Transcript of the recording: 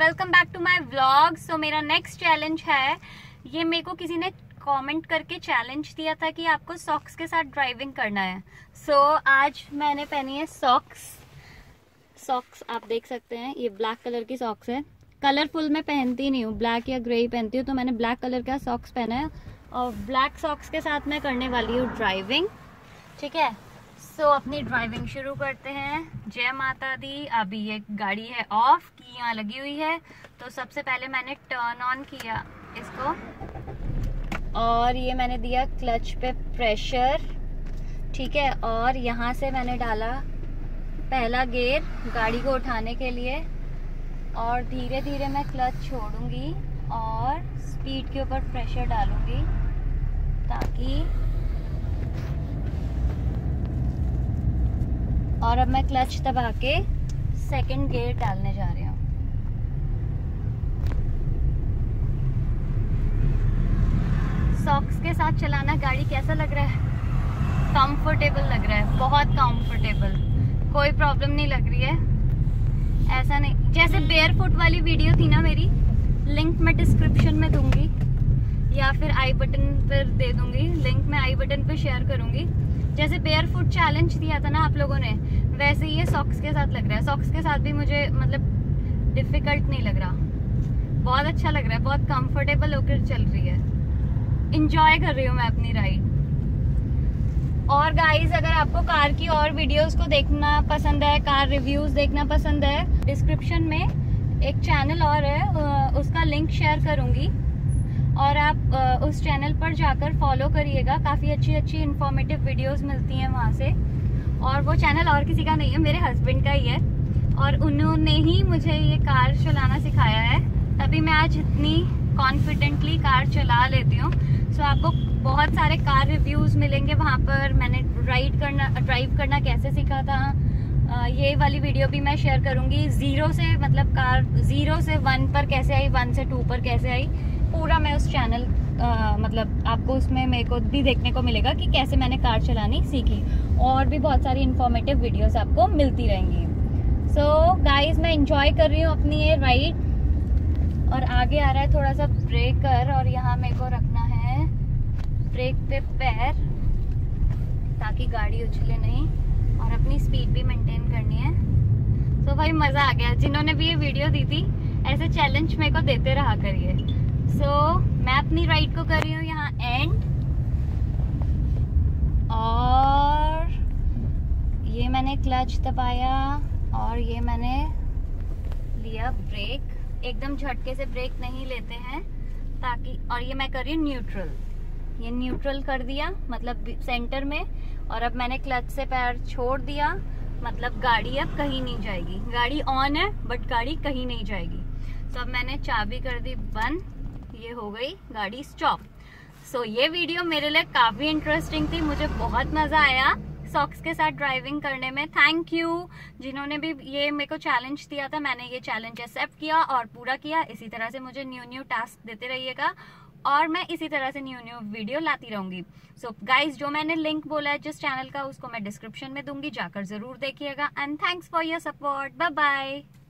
Welcome back to my vlog. So मेरा next challenge है, ये मेरे को किसी ने कमेंट करके चैलेंज दिया था कि आपको सॉक्स के साथ ड्राइविंग करना है। सो आज मैंने पहनी है सॉक्स आप देख सकते हैं, ये ब्लैक कलर की सॉक्स है। कलरफुल मैं पहनती नहीं हूँ, ब्लैक या ग्रे ही पहनती हूँ, तो मैंने ब्लैक कलर का सॉक्स पहना है और ब्लैक सॉक्स के साथ मैं करने वाली हूँ ड्राइविंग। ठीक है, सो अपनी ड्राइविंग शुरू करते हैं। जय माता दी। अभी ये गाड़ी है ऑफ की, यहाँ लगी हुई है, तो सबसे पहले मैंने टर्न ऑन किया इसको और ये मैंने दिया क्लच पे प्रेशर। ठीक है, और यहाँ से मैंने डाला पहला गियर गाड़ी को उठाने के लिए और धीरे धीरे मैं क्लच छोड़ूंगी और स्पीड के ऊपर प्रेशर डालूंगी ताकि, और अब मैं क्लच दबा के सेकंड गियर डालने जा रही हूँ। सॉक्स के साथ चलाना गाड़ी कैसा लग रहा है? कंफर्टेबल लग रहा है, बहुत कंफर्टेबल, कोई प्रॉब्लम नहीं लग रही है। ऐसा नहीं जैसे बेयरफुट वाली वीडियो थी ना मेरी, लिंक मैं डिस्क्रिप्शन में दूंगी या फिर आई बटन पर दे दूंगी, लिंक मैं आई बटन पर शेयर करूंगी। जैसे बेयरफुट चैलेंज दिया था ना आप लोगों ने, वैसे ये सॉक्स के साथ लग रहा है। सॉक्स के साथ भी मुझे मतलब डिफिकल्ट नहीं लग रहा, बहुत अच्छा लग रहा है, बहुत कंफर्टेबल होकर चल रही है, इंजॉय कर रही हूँ मैं अपनी राइड। और गाइस, अगर आपको कार की और वीडियोस को देखना पसंद है, कार रिव्यूज देखना पसंद है, डिस्क्रिप्शन में एक चैनल और है, उसका लिंक शेयर करूँगी और आप उस चैनल पर जाकर फॉलो करिएगा। काफ़ी अच्छी अच्छी इन्फॉर्मेटिव वीडियोस मिलती हैं वहाँ से। और वो चैनल और किसी का नहीं है, मेरे हस्बैंड का ही है और उन्होंने ही मुझे ये कार चलाना सिखाया है, तभी मैं आज इतनी कॉन्फिडेंटली कार चला लेती हूँ। सो आपको बहुत सारे कार रिव्यूज़ मिलेंगे वहाँ पर। मैंने ड्राइव करना कैसे सीखा था, ये वाली वीडियो भी मैं शेयर करूँगी। ज़ीरो से मतलब कार 0 से 1 पर कैसे आई, 1 से 2 पर कैसे आई, पूरा मैं उस चैनल मतलब आपको उसमें मेरे को भी देखने को मिलेगा कि कैसे मैंने कार चलानी सीखी। और भी बहुत सारी इन्फॉर्मेटिव वीडियोस आपको मिलती रहेंगी। सो गाइस, मैं इंजॉय कर रही हूँ अपनी ये राइड। और आगे आ रहा है थोड़ा सा ब्रेकर और यहाँ मेरे को रखना है ब्रेक पे पैर ताकि गाड़ी उछले नहीं, और अपनी स्पीड भी मेंटेन करनी है। सो भाई मज़ा आ गया। जिन्होंने भी ये वीडियो दी थी, ऐसे चैलेंज मेरे को देते रहा करिए। मैं अपनी राइड को कर रही हूँ यहाँ एंड, और ये मैंने क्लच दबाया और ये मैंने लिया ब्रेक। एकदम झटके से ब्रेक नहीं लेते हैं ताकि, और ये मैं कर रही हूँ न्यूट्रल, ये न्यूट्रल कर दिया मतलब सेंटर में। और अब मैंने क्लच से पैर छोड़ दिया, मतलब गाड़ी अब कहीं नहीं जाएगी। गाड़ी ऑन है बट गाड़ी कहीं नहीं जाएगी। तो अब मैंने चाबी कर दी बंद, ये हो गई गाड़ी स्टॉप। सो ये वीडियो मेरे लिए काफी इंटरेस्टिंग थी, मुझे बहुत मजा आया सॉक्स के साथ ड्राइविंग करने में। थैंक यू जिन्होंने भी ये मेरे को चैलेंज दिया था, मैंने ये चैलेंज एक्सेप्ट किया और पूरा किया। इसी तरह से मुझे न्यू न्यू टास्क देते रहिएगा और मैं इसी तरह से न्यू न्यू वीडियो लाती रहूंगी। सो गाइज, जो मैंने लिंक बोला है जिस चैनल का, उसको मैं डिस्क्रिप्शन में दूंगी, जाकर जरूर देखिएगा। And thanks for your support. Bye bye.